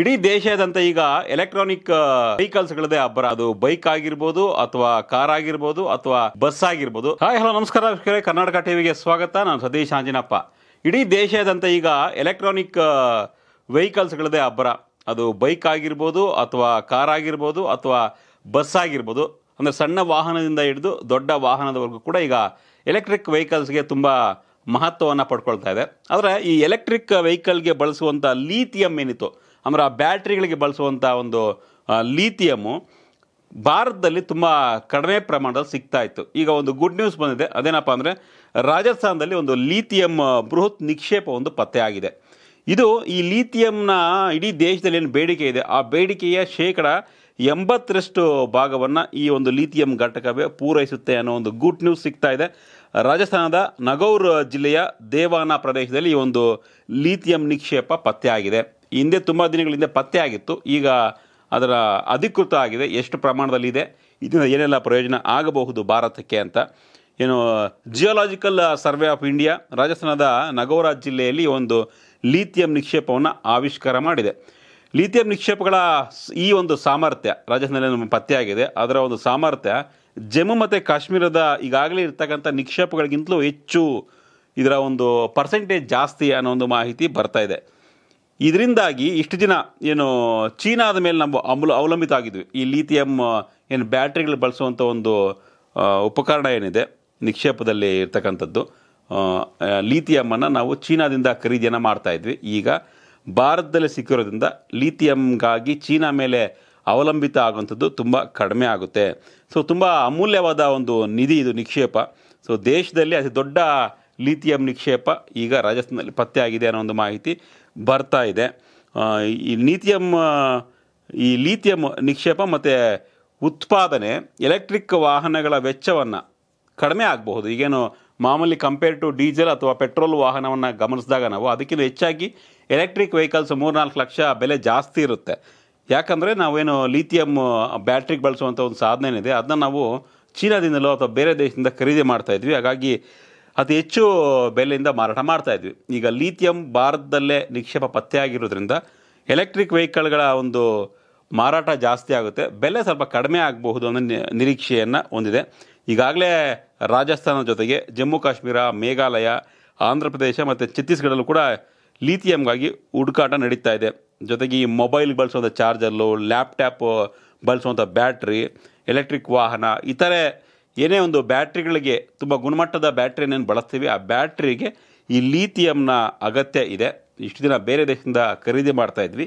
ಇಡಿ ದೇಶದಂತ ಈಗ electronic vehicles ಗಳದೇ ಅಬ್ಬರ. ಅದು ಬೈಕ್ ಆಗಿರಬಹುದು ಅಥವಾ ಕಾರ್ ಆಗಿರಬಹುದು ಅಥವಾ ಬಸ್ ಆಗಿರಬಹುದು. ಹಾಯ್ ಹಲೋ ನಮಸ್ಕಾರ ವೀಕ್ಷಕರೇ, ಕರ್ನಾಟಕ ಟಿವಿಗೆ ಸ್ವಾಗತ. ನಾನು ಸತೀಶ್ ಆಂಜನಪ್ಪ. ಇಡಿ ದೇಶದಂತ ಈಗ ಎಲೆಕ್ಟ್ರಾನಿಕ್ ವೆಹಿಕಲ್ಸ್ ಗಳದೇ ಅಬ್ಬರ. ಅದು ಬೈಕ್ ಆಗಿರಬಹುದು ಅಥವಾ ಕಾರ್ ಆಗಿರಬಹುದು ಅಥವಾ ಬಸ್ ಆಗಿರಬಹುದು. ಅಂದರೆ ಸಣ್ಣ ವಾಹನದಿಂದ ಹಿಡಿದು ದೊಡ್ಡ ವಾಹನದವರೆಗೂ ಕೂಡ ಈಗ ಎಲೆಕ್ಟ್ರಿಕ್ ವೆಹಿಕಲ್ಸ್ಗೆ ತುಂಬ ಮಹತ್ವವನ್ನು ಪಡ್ಕೊಳ್ತಾ ಇದೆ. ಆದರೆ ಈ ಎಲೆಕ್ಟ್ರಿಕ್ ವೆಹಿಕಲ್ಗೆ ಬಳಸುವಂಥ ಲೀಥಿಯಂ ಏನಿತ್ತು ಅಂದರೆ ಆ ಬ್ಯಾಟ್ರಿಗಳಿಗೆ ಬಳಸುವಂಥ ಒಂದು ಲೀಥಿಯಮ್ಮು ಭಾರತದಲ್ಲಿ ತುಂಬ ಕಡಿಮೆ ಪ್ರಮಾಣದಲ್ಲಿ ಸಿಗ್ತಾ ಇತ್ತು. ಈಗ ಒಂದು ಗುಡ್ ನ್ಯೂಸ್ ಬಂದಿದೆ. ಅದೇನಪ್ಪ ಅಂದರೆ ರಾಜಸ್ಥಾನದಲ್ಲಿ ಒಂದು ಲೀಥಿಯಂ ಬೃಹತ್ ನಿಕ್ಷೇಪ ಒಂದು ಪತ್ತೆ ಆಗಿದೆ. ಇದು ಈ ಲೀಥಿಯಂನ ಇಡೀ ದೇಶದಲ್ಲಿ ಏನು ಬೇಡಿಕೆ ಇದೆ ಆ ಬೇಡಿಕೆಯ 80% ಭಾಗವನ್ನು ಈ ಒಂದು ಲೀಥಿಯಂ ಘಟಕವೇ ಪೂರೈಸುತ್ತೆ ಅನ್ನೋ ಒಂದು ಗುಡ್ ನ್ಯೂಸ್ ಸಿಗ್ತಾ ಇದೆ. ರಾಜಸ್ಥಾನದ ನಗೌರ್ ಜಿಲ್ಲೆಯ ದೇವಾನ ಪ್ರದೇಶದಲ್ಲಿ ಈ ಒಂದು ಲೀಥಿಯಂ ನಿಕ್ಷೇಪ ಪತ್ತೆ ಆಗಿದೆ. ಹಿಂದೆ ತುಂಬ ದಿನಗಳಿಂದ ಪತ್ತೆ ಆಗಿತ್ತು, ಈಗ ಅದರ ಅಧಿಕೃತ ಆಗಿದೆ. ಎಷ್ಟು ಪ್ರಮಾಣದಲ್ಲಿದೆ, ಇದರಿಂದ ಏನೆಲ್ಲ ಪ್ರಯೋಜನ ಆಗಬಹುದು ಭಾರತಕ್ಕೆ ಅಂತ ಏನು ಜಿಯೋಲಾಜಿಕಲ್ ಸರ್ವೆ ಆಫ್ ಇಂಡಿಯಾ ರಾಜಸ್ಥಾನದ ನಗೌರ ಜಿಲ್ಲೆಯಲ್ಲಿ ಒಂದು ಲೀಥಿಯಂ ನಿಕ್ಷೇಪವನ್ನು ಆವಿಷ್ಕಾರ ಮಾಡಿದೆ. ಲಿಥಿಯಂ ನಿಕ್ಷೇಪಗಳ ಈ ಒಂದು ಸಾಮರ್ಥ್ಯ ರಾಜಸ್ಥಾನದಲ್ಲಿ ನಮ್ಮ ಪತ್ತೆಯಾಗಿದೆ. ಅದರ ಒಂದು ಸಾಮರ್ಥ್ಯ ಜಮ್ಮು ಮತ್ತು ಕಾಶ್ಮೀರದ ಈಗಾಗಲೇ ಇರ್ತಕ್ಕಂಥ ನಿಕ್ಷೇಪಗಳಿಗಿಂತಲೂ ಹೆಚ್ಚು ಇದರ ಒಂದು ಪರ್ಸೆಂಟೇಜ್ ಜಾಸ್ತಿ ಅನ್ನೋ ಒಂದು ಮಾಹಿತಿ ಬರ್ತಾ ಇದೆ. ಇದರಿಂದಾಗಿ ಇಷ್ಟು ದಿನ ಏನು ಚೀನಾದ ಮೇಲೆ ನಾವು ಅವಲಂಬಿತ ಆಗಿದ್ವಿ. ಈ ಲಿಥಿಯಂ ಏನು ಬ್ಯಾಟ್ರಿಗಳು ಬಳಸುವಂಥ ಒಂದು ಉಪಕರಣ ಏನಿದೆ ನಿಕ್ಷೇಪದಲ್ಲಿ ಇರ್ತಕ್ಕಂಥದ್ದು ಲಿಥಿಯಮ್ಮನ್ನು ನಾವು ಚೀನಾದಿಂದ ಖರೀದಿಯನ್ನು ಮಾಡ್ತಾಯಿದ್ವಿ. ಈಗ ಭಾರತದಲ್ಲಿ ಸಿಕ್ಕಿರೋದ್ರಿಂದ ಲಿಥಿಯಂಗಾಗಿ ಚೀನಾ ಮೇಲೆ ಅವಲಂಬಿತ ಆಗುವಂಥದ್ದು ತುಂಬ ಕಡಿಮೆ ಆಗುತ್ತೆ. ಸೊ ತುಂಬ ಅಮೂಲ್ಯವಾದ ಒಂದು ನಿಧಿ ಇದು ನಿಕ್ಷೇಪ. ಸೊ ದೇಶದಲ್ಲಿ ಅತಿ ದೊಡ್ಡ ಲಿಥಿಯಂ ನಿಕ್ಷೇಪ ಈಗ ರಾಜಸ್ಥಾನದಲ್ಲಿ ಪತ್ತೆ ಆಗಿದೆ ಅನ್ನೋ ಒಂದು ಮಾಹಿತಿ ಬರ್ತಾ ಇದೆ. ಈ ಲಿಥಿಯಂ ನಿಕ್ಷೇಪ ಮತ್ತು ಉತ್ಪಾದನೆ ಎಲೆಕ್ಟ್ರಿಕ್ ವಾಹನಗಳ ವೆಚ್ಚವನ್ನು ಕಡಿಮೆ ಆಗಬಹುದು. ಈಗೇನು ಮಾಮೂಲಿ ಕಂಪೇರ್ ಟು ಡೀಸೆಲ್ ಅಥವಾ ಪೆಟ್ರೋಲ್ ವಾಹನವನ್ನು ಗಮನಿಸಿದಾಗ ನಾವು ಅದಕ್ಕಿಂತ ಹೆಚ್ಚಾಗಿ ಎಲೆಕ್ಟ್ರಿಕ್ ವೆಹಿಕಲ್ಸ್ 3-4 ಲಕ್ಷ ಬೆಲೆ ಜಾಸ್ತಿ ಇರುತ್ತೆ. ಯಾಕಂದರೆ ನಾವೇನು ಲಿಥಿಯಂ ಬ್ಯಾಟ್ರಿಗೆ ಬಳಸುವಂಥ ಒಂದು ಸಾಧನೆ ಏನಿದೆ ಅದನ್ನ ನಾವು ಚೀನಾದಿಂದಲೋ ಅಥವಾ ಬೇರೆ ದೇಶದಿಂದ ಖರೀದಿ ಮಾಡ್ತಾಯಿದ್ವಿ. ಹಾಗಾಗಿ ಅತಿ ಹೆಚ್ಚು ಬೆಲೆಯಿಂದ ಮಾರಾಟ ಮಾಡ್ತಾಯಿದ್ವಿ. ಈಗ ಲಿಥಿಯಂ ಭಾರತದಲ್ಲೇ ನಿಕ್ಷೇಪ ಪತ್ತೆ ಆಗಿರೋದ್ರಿಂದ ಎಲೆಕ್ಟ್ರಿಕ್ ವೆಹಿಕಲ್ಗಳ ಒಂದು ಮಾರಾಟ ಜಾಸ್ತಿ ಆಗುತ್ತೆ, ಬೆಲೆ ಸ್ವಲ್ಪ ಕಡಿಮೆ ಆಗಬಹುದು ಅನ್ನೋ ನಿರೀಕ್ಷೆಯನ್ನು ಹೊಂದಿದೆ. ಈಗಾಗಲೇ ರಾಜಸ್ಥಾನ ಜೊತೆಗೆ ಜಮ್ಮು ಕಾಶ್ಮೀರ, ಮೇಘಾಲಯ, ಆಂಧ್ರ ಪ್ರದೇಶ ಮತ್ತು ಛತ್ತೀಸ್ಗಢಲ್ಲೂ ಕೂಡ ಲಿಥಿಯಂಗಾಗಿ ಹುಡುಕಾಟ ನಡೀತಾ ಇದೆ. ಜೊತೆಗೆ ಈ ಮೊಬೈಲ್ ಬಳಸುವಂಥ ಚಾರ್ಜರ್ಲು, ಲ್ಯಾಪ್ಟಾಪ್ ಬಳಸುವಂಥ ಬ್ಯಾಟ್ರಿ, ಎಲೆಕ್ಟ್ರಿಕ್ ವಾಹನ, ಇತರೆ ಏನೇ ಒಂದು ಬ್ಯಾಟ್ರಿಗಳಿಗೆ ತುಂಬ ಗುಣಮಟ್ಟದ ಬ್ಯಾಟ್ರಿಯನ್ನೇನು ಬಳಸ್ತೀವಿ ಆ ಬ್ಯಾಟ್ರಿಗೆ ಈ ಲಿಥಿಯಂನ ಅಗತ್ಯ ಇದೆ. ಇಷ್ಟು ದಿನ ಬೇರೆ ದೇಶದಿಂದ ಖರೀದಿ ಮಾಡ್ತಾಯಿದ್ವಿ,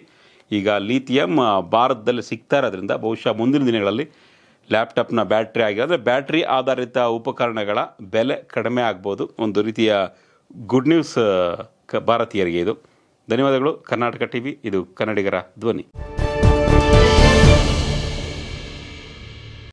ಈಗ ಲಿಥಿಯಂ ಭಾರತದಲ್ಲಿ ಸಿಗ್ತಾ ಇರೋದ್ರಿಂದ ಬಹುಶಃ ಮುಂದಿನ ದಿನಗಳಲ್ಲಿ ಲ್ಯಾಪ್ಟಾಪ್ನ ಬ್ಯಾಟ್ರಿ ಆಗಿರೋದ್ರೆ ಬ್ಯಾಟ್ರಿ ಆಧಾರಿತ ಉಪಕರಣಗಳ ಬೆಲೆ ಕಡಿಮೆ ಆಗ್ಬೋದು. ಒಂದು ರೀತಿಯ ಗುಡ್ ನ್ಯೂಸ್ ಭಾರತೀಯರಿಗೆ ಇದು. ಧನ್ಯವಾದಗಳು. ಕರ್ನಾಟಕ ಟಿವಿ, ಇದು ಕನ್ನಡಿಗರ ಧ್ವನಿ.